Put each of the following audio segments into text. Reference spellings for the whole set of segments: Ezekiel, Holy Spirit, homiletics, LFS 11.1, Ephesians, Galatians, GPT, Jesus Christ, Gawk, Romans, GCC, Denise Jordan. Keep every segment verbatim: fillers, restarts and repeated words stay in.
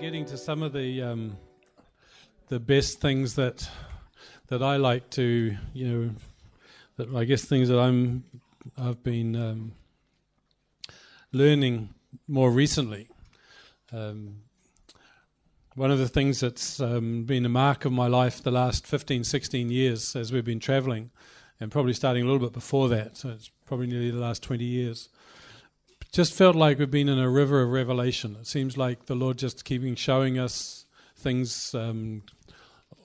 getting to some of the um, the best things that that I like to, you know, that I guess things that I'm I've been um, learning more recently. Um, one of the things that's um, been a mark of my life the last fifteen, sixteen years as we've been traveling, and probably starting a little bit before that, so it's probably nearly the last twenty years. Just felt like we've been in a river of revelation. It seems like the Lord just keeping showing us things um,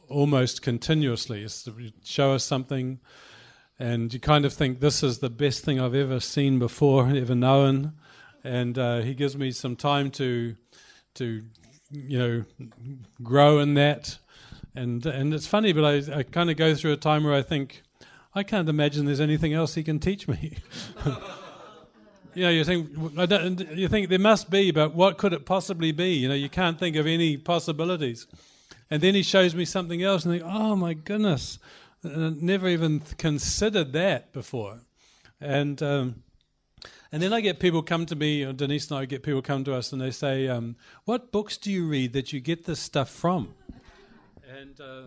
almost continuously. It's, show us something, and you kind of think, this is the best thing I've ever seen before, ever known. And uh, He gives me some time to, to you know, grow in that. And and it's funny, but I, I kind of go through a time where I think, I can't imagine there's anything else He can teach me. You know, you think I don't, you think there must be, but what could it possibly be? You know, you can't think of any possibilities. And then He shows me something else, and I think, oh my goodness, I never even considered that before. And um, and then I get people come to me, or Denise and I get people come to us, and they say, um, "What books do you read that you get this stuff from?" And uh,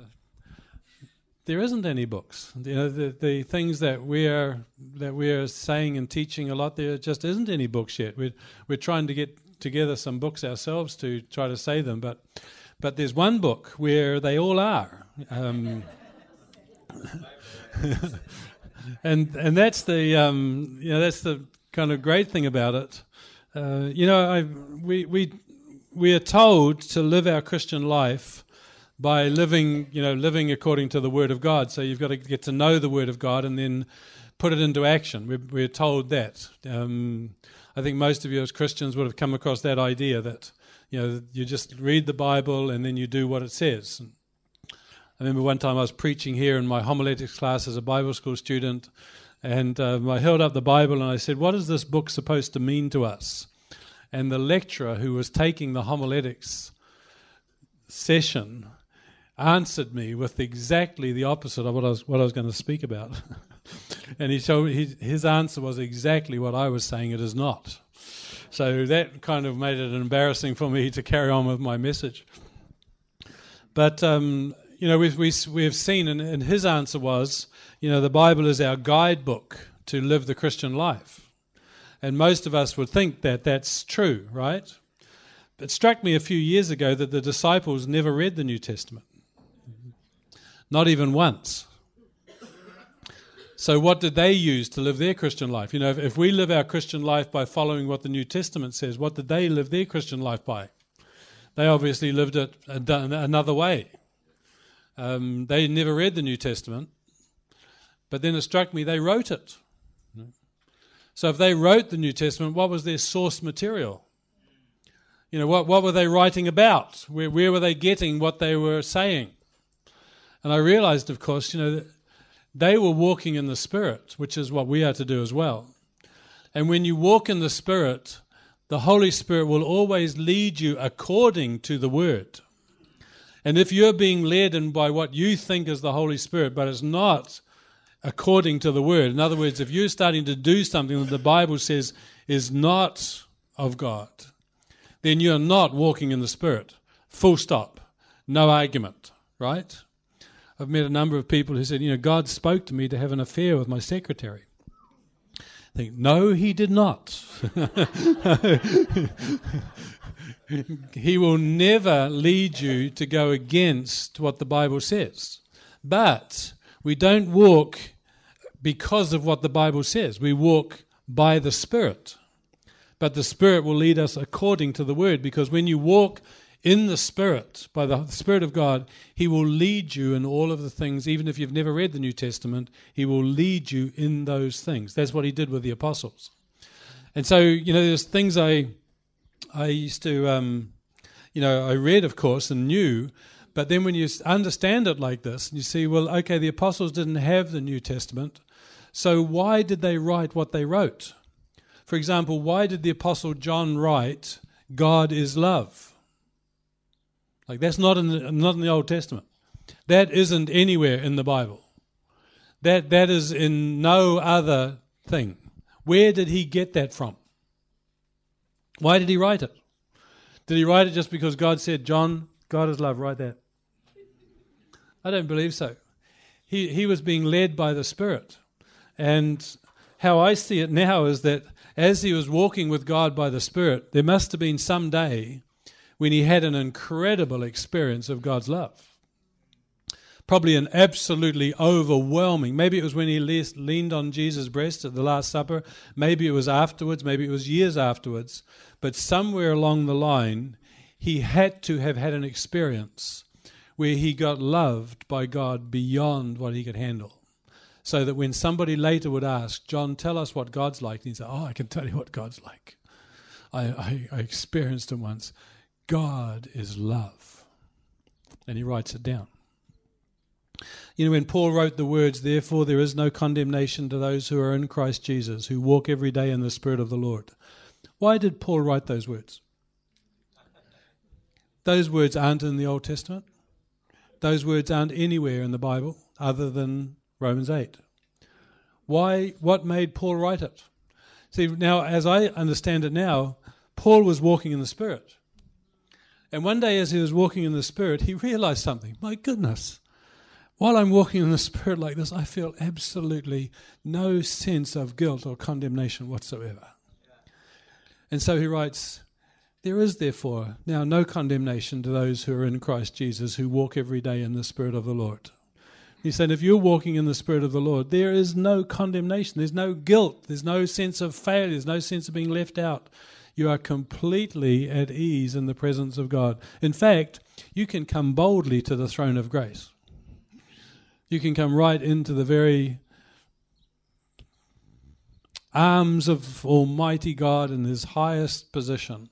there isn't any books. You know, the, the things that we're that we're saying and teaching a lot, there just isn't any books yet. We're we're trying to get together some books ourselves to try to say them, but but there's one book where they all are, um, and and that's the um, you know that's the kind of great thing about it. Uh, you know, I we we we are told to live our Christian life by living, you know, living according to the Word of God. So you've got to get to know the Word of God and then put it into action. We're, we're told that. Um, I think most of you as Christians would have come across that idea that, you know, you just read the Bible and then you do what it says. And I remember one time I was preaching here in my homiletics class as a Bible school student, and um, I held up the Bible and I said, "What is this book supposed to mean to us?" And the lecturer who was taking the homiletics session answered me with exactly the opposite of what I was what I was going to speak about, and he showed he, his answer was exactly what I was saying it is not. So that kind of made it embarrassing for me to carry on with my message. But um, you know, we've we, we've seen, and, and his answer was, you know, the Bible is our guidebook to live the Christian life, and most of us would think that that's true, right? It struck me a few years ago that the disciples never read the New Testament. Not even once. So what did they use to live their Christian life? You know, if, if we live our Christian life by following what the New Testament says, what did they live their Christian life by? They obviously lived it another way. Um, they never read the New Testament, but then it struck me they wrote it. So if they wrote the New Testament, what was their source material? You know, what, what were they writing about? Where, where were they getting what they were saying? And I realized, of course, you know, that they were walking in the Spirit, which is what we are to do as well. And when you walk in the Spirit, the Holy Spirit will always lead you according to the Word. And if you're being led in by what you think is the Holy Spirit, but it's not according to the Word, in other words, if you're starting to do something that the Bible says is not of God, then you're not walking in the Spirit. Full stop. No argument, right? I've met a number of people who said, you know, God spoke to me to have an affair with my secretary. I think, no, He did not. He will never lead you to go against what the Bible says. But we don't walk because of what the Bible says. We walk by the Spirit. But the Spirit will lead us according to the Word, because when you walk in the Spirit, by the Spirit of God, He will lead you in all of the things. Even if you've never read the New Testament, He will lead you in those things. That's what He did with the apostles. And so, you know, there's things I I used to, um, you know, I read, of course, and knew, but then when you understand it like this, you see, well, okay, the apostles didn't have the New Testament, so why did they write what they wrote? For example, why did the Apostle John write, "God is love"? Like, that's not in the, not in the Old Testament. That isn't anywhere in the Bible. That that is in no other thing. Where did he get that from? Why did he write it? Did he write it just because God said, John, God is love, write that? I don't believe so. He he was being led by the Spirit. And how I see it now is that as he was walking with God by the Spirit, there must have been some day when he had an incredible experience of God's love. Probably an absolutely overwhelming. Maybe it was when he leaned on Jesus' breast at the Last Supper. Maybe it was afterwards. Maybe it was years afterwards. But somewhere along the line, he had to have had an experience where he got loved by God beyond what he could handle. So that when somebody later would ask, John, tell us what God's like, and he'd say, oh, I can tell you what God's like. I, I, I experienced it once. God is love. And he writes it down. You know, when Paul wrote the words, therefore there is no condemnation to those who are in Christ Jesus, who walk every day in the Spirit of the Lord. Why did Paul write those words? Those words aren't in the Old Testament. Those words aren't anywhere in the Bible other than Romans eight. Why? What made Paul write it? See, now, as I understand it now, Paul was walking in the Spirit. And one day as he was walking in the Spirit, he realized something. My goodness, while I'm walking in the Spirit like this, I feel absolutely no sense of guilt or condemnation whatsoever. Yeah. And so he writes, there is therefore now no condemnation to those who are in Christ Jesus, who walk every day in the Spirit of the Lord. He said, if you're walking in the Spirit of the Lord, there is no condemnation. There's no guilt. There's no sense of failure. There's no sense of being left out. You are completely at ease in the presence of God. In fact, you can come boldly to the throne of grace. You can come right into the very arms of Almighty God in his highest position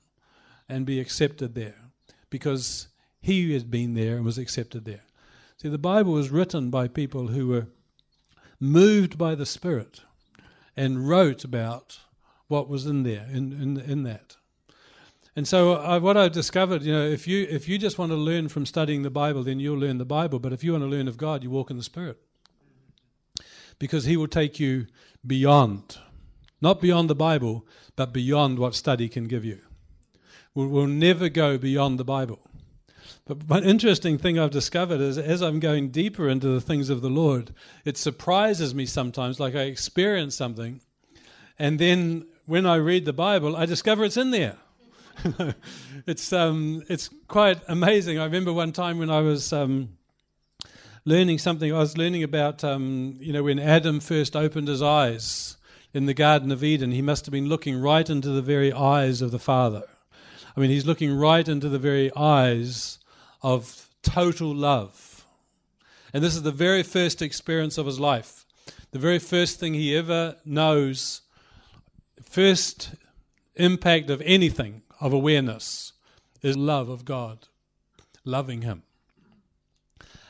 and be accepted there, because he had been there and was accepted there. See, the Bible was written by people who were moved by the Spirit and wrote about what was in there, in, in, in that. And so I, what I've discovered, you know, if you if you just want to learn from studying the Bible, then you'll learn the Bible. But if you want to learn of God, you walk in the Spirit. Because he will take you beyond, not beyond the Bible, but beyond what study can give you. We'll, we'll never go beyond the Bible. But one interesting thing I've discovered is as I'm going deeper into the things of the Lord, it surprises me sometimes, like I experience something, and then when I read the Bible, I discover it's in there. it's um, it's quite amazing. I remember one time when I was um, learning something, I was learning about, um, you know, when Adam first opened his eyes in the Garden of Eden, he must have been looking right into the very eyes of the Father. I mean, he's looking right into the very eyes of total love. And this is the very first experience of his life. The very first thing he ever knows, first impact of anything, of awareness, is love of God, loving him.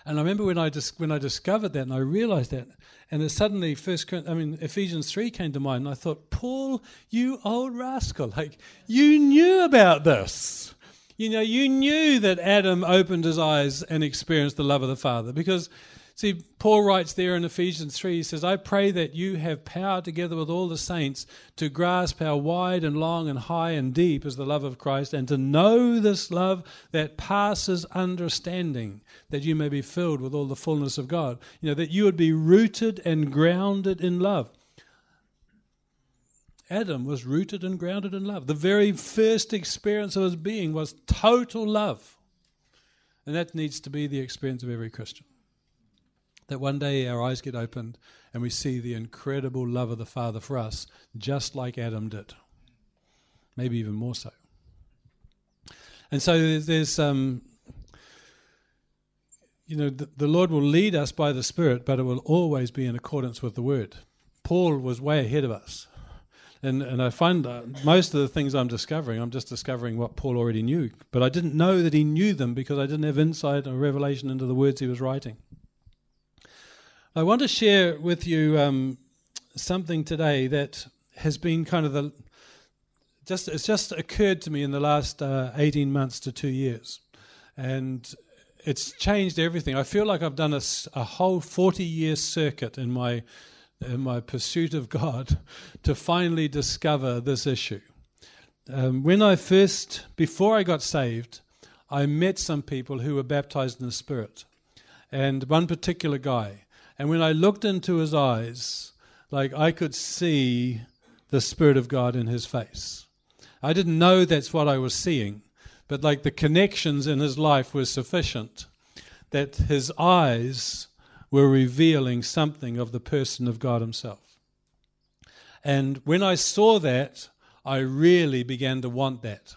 And I remember when I dis- when I discovered that and I realized that, and it suddenly first, I mean, Ephesians three came to mind, and I thought, Paul, you old rascal, like, you knew about this. You know, you knew that Adam opened his eyes and experienced the love of the Father. Because, see, Paul writes there in Ephesians three, he says, I pray that you have power together with all the saints to grasp how wide and long and high and deep is the love of Christ, and to know this love that passes understanding, that you may be filled with all the fullness of God. You know, that you would be rooted and grounded in love. Adam was rooted and grounded in love. The very first experience of his being was total love. And that needs to be the experience of every Christian. That one day our eyes get opened and we see the incredible love of the Father for us, just like Adam did. Maybe even more so. And so there's... um. You know, the, the Lord will lead us by the Spirit, but it will always be in accordance with the Word. Paul was way ahead of us. And and I find that most of the things I'm discovering, I'm just discovering what Paul already knew. But I didn't know that he knew them because I didn't have insight or revelation into the words he was writing. I want to share with you um, something today that has been kind of the... just it's just occurred to me in the last uh, eighteen months to two years. And... it's changed everything. I feel like I've done a, a whole forty-year circuit in my in my pursuit of God to finally discover this issue. um, when I first, before I got saved, I met some people who were baptized in the Spirit, and one particular guy. And when I looked into his eyes, like I could see the Spirit of God in his face. I didn't know that's what I was seeing, but like the connections in his life were sufficient that his eyes were revealing something of the person of God himself. And when I saw that, I really began to want that.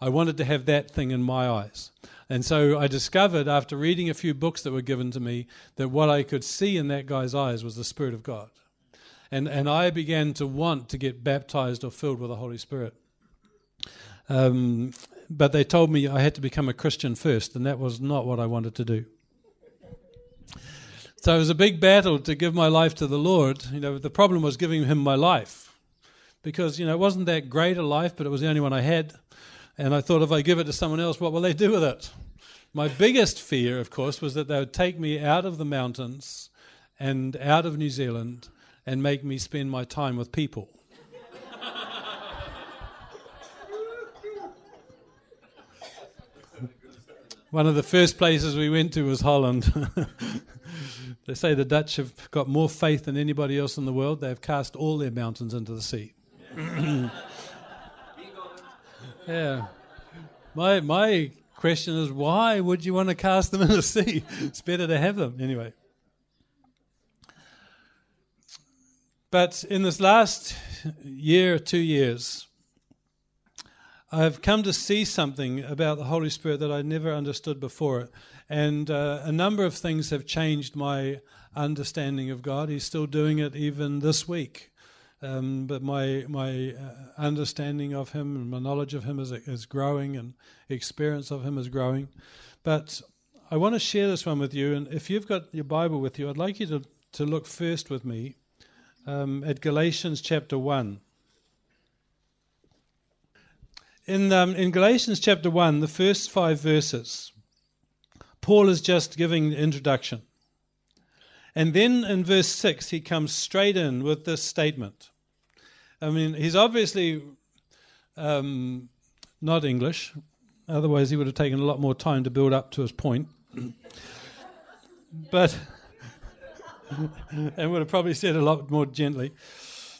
I wanted to have that thing in my eyes. And so I discovered after reading a few books that were given to me that what I could see in that guy's eyes was the Spirit of God. And and I began to want to get baptized or filled with the Holy Spirit. Um, but they told me I had to become a Christian first, and that was not what I wanted to do. So it was a big battle to give my life to the Lord. You know, the problem was giving him my life because, you know, it wasn't that great a life, but it was the only one I had. And I thought if I give it to someone else, what will they do with it? My biggest fear, of course, was that they would take me out of the mountains and out of New Zealand and make me spend my time with people. One of the first places we went to was Holland. They say the Dutch have got more faith than anybody else in the world. They've cast all their mountains into the sea. Yeah. My my question is, why would you want to cast them in the sea? It's better to have them anyway. But in this last year, two years, I've come to see something about the Holy Spirit that I never understood before. And uh, a number of things have changed my understanding of God. He's still doing it even this week. Um, but my my uh, understanding of him and my knowledge of him is is growing, and experience of him is growing. But I want to share this one with you. And if you've got your Bible with you, I'd like you to, to look first with me um, at Galatians chapter one. In um, in Galatians chapter one, the first five verses, Paul is just giving the introduction. And then in verse six, he comes straight in with this statement. I mean, he's obviously um, not English. Otherwise, he would have taken a lot more time to build up to his point. But, and would have probably said a lot more gently,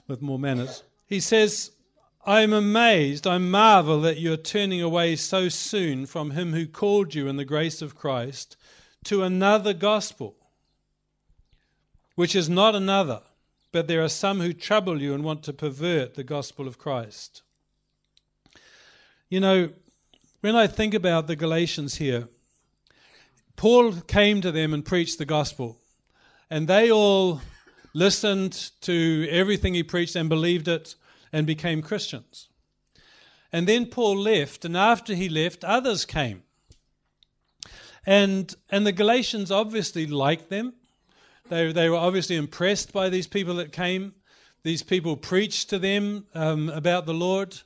with more manners. He says, I'm amazed, I marvel that you're turning away so soon from him who called you in the grace of Christ to another gospel, which is not another, but there are some who trouble you and want to pervert the gospel of Christ. You know, when I think about the Galatians here, Paul came to them and preached the gospel, and they all listened to everything he preached and believed it and became Christians. And then Paul left, and after he left, others came. And and the Galatians obviously liked them. They, they were obviously impressed by these people that came. These people preached to them um, about the Lord.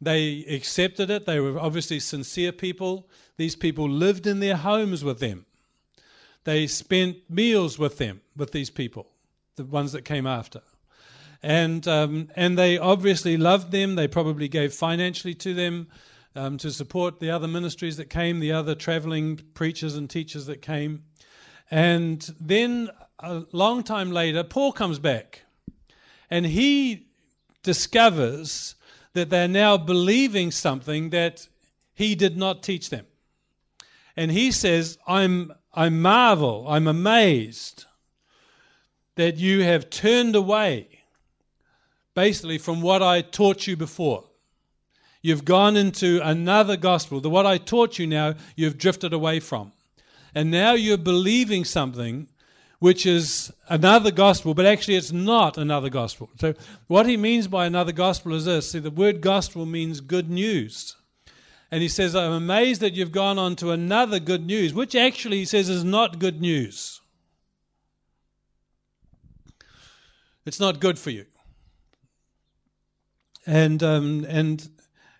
They accepted it. They were obviously sincere people. These people lived in their homes with them. They spent meals with them, with these people, the ones that came after. And um, and they obviously loved them. They probably gave financially to them um, to support the other ministries that came, the other traveling preachers and teachers that came. And then a long time later, Paul comes back and he discovers that they're now believing something that he did not teach them. And he says, I'm, I marvel, I'm amazed that you have turned away basically from what I taught you before. You've gone into another gospel. The what I taught you now, you've drifted away from. And now you're believing something which is another gospel, but actually it's not another gospel. So what he means by another gospel is this. See, the word gospel means good news. And he says, I'm amazed that you've gone on to another good news, which actually he says is not good news. It's not good for you. And um, and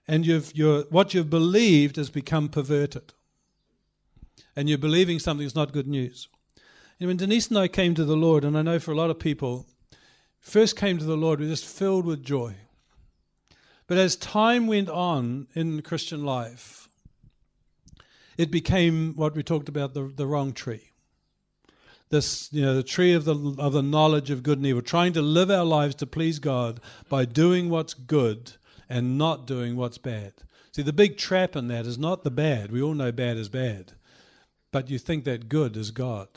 and you've you're, what you've believed has become perverted. And you're believing something that's not good news. And when Denise and I came to the Lord, and I know for a lot of people, first came to the Lord, we were just filled with joy. But as time went on in the Christian life, it became what we talked about, the, the wrong tree. This, you know, the tree of the of the knowledge of good and evil, trying to live our lives to please God by doing what's good and not doing what's bad. See, the big trap in that is not the bad. We all know bad is bad. But you think that good is God.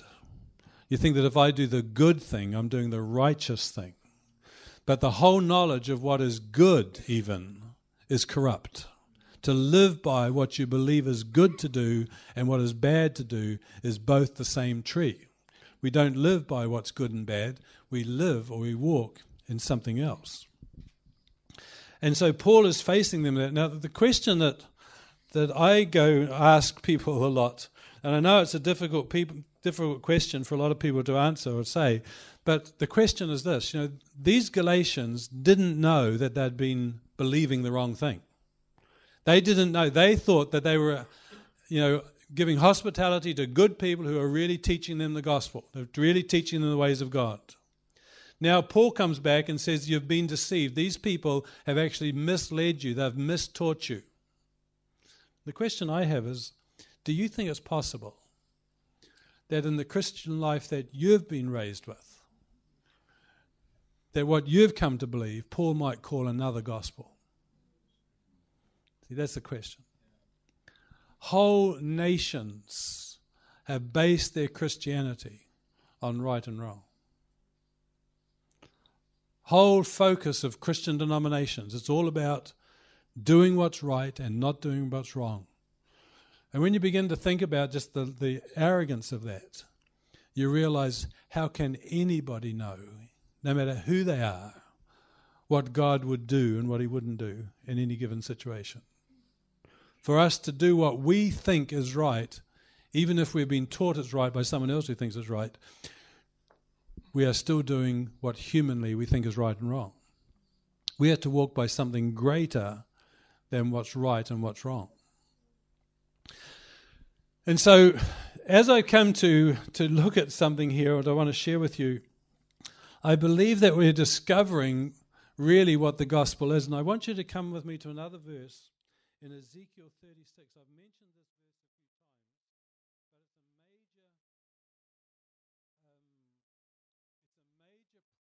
You think that if I do the good thing, I'm doing the righteous thing. But the whole knowledge of what is good, even, is corrupt. To live by what you believe is good to do and what is bad to do is both the same tree. We don't live by what's good and bad. We live or we walk in something else. And so Paul is facing them there. Now, the question that that I go ask people a lot, and I know it's a difficult people, difficult question for a lot of people to answer or say, but the question is this, you know, these Galatians didn't know that they'd been believing the wrong thing. They didn't know. They thought that they were, you know, giving hospitality to good people who are really teaching them the gospel. They're really teaching them the ways of God. Now Paul comes back and says, you've been deceived. These people have actually misled you. They've mistaught you. The question I have is, do you think it's possible that in the Christian life that you've been raised with, that what you've come to believe, Paul might call another gospel? See, that's the question. Whole nations have based their Christianity on right and wrong. Whole focus of Christian denominations, it's all about doing what's right and not doing what's wrong. And when you begin to think about just the, the arrogance of that, you realize, how can anybody know, no matter who they are, what God would do and what he wouldn't do in any given situation? For us to do what we think is right, even if we've been taught it's right by someone else who thinks it's right, we are still doing what humanly we think is right and wrong. We have to walk by something greater than what's right and what's wrong. And so, as I come to, to look at something here that I want to share with you, I believe that we're discovering really what the gospel is. And I want you to come with me to another verse in Ezekiel thirty-six. I've mentioned this.